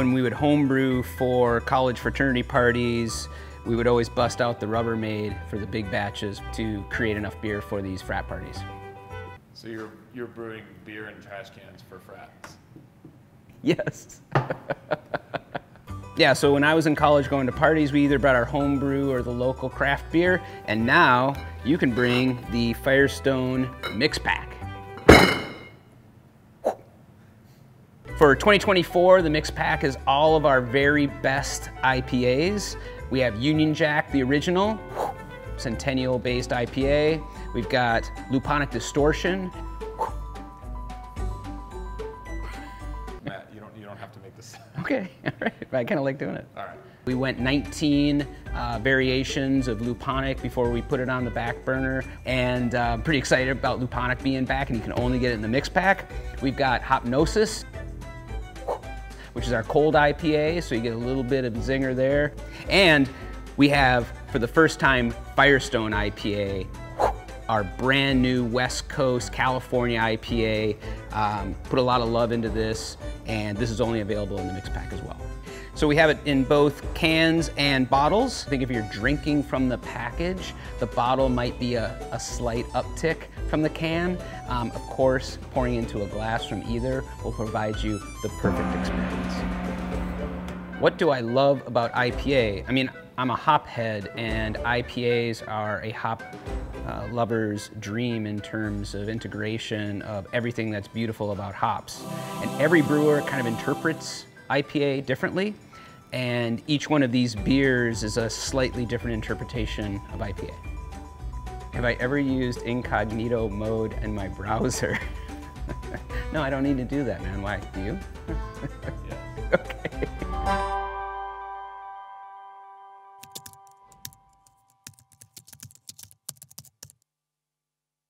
when we would homebrew for college fraternity parties, we would always bust out the Rubbermaid for the big batches to create enough beer for these frat parties. So you're brewing beer in trash cans for frats? Yes. Yeah, so when I was in college going to parties, we either brought our home brew or the local craft beer, and now you can bring the Firestone mix pack. For 2024, the mix pack is all of our very best IPAs. We have Union Jack, the original, Centennial-based IPA. We've got Luponic Distortion. You don't have to make this. Okay, all right, but I kind of like doing it. All right. We went 19 variations of Luponic before we put it on the back burner, and I'm pretty excited about Luponic being back, and you can only get it in the mix pack. We've got Hopnosis, which is our cold IPA, so you get a little bit of zinger there. And we have, for the first time, Firestone IPA, our brand new West Coast California IPA. Put a lot of love into this, and this is only available in the mix pack as well. So we have it in both cans and bottles. I think if you're drinking from the package, the bottle might be a slight uptick from the can. Of course, pouring into a glass from either will provide you the perfect experience. What do I love about IPA? I mean, I'm a hop head, and IPAs are a hop lover's dream in terms of integration of everything that's beautiful about hops. And every brewer kind of interprets IPA differently, and each one of these beers is a slightly different interpretation of IPA. Have I ever used incognito mode in my browser? No, I don't need to do that, man. Why? Do you?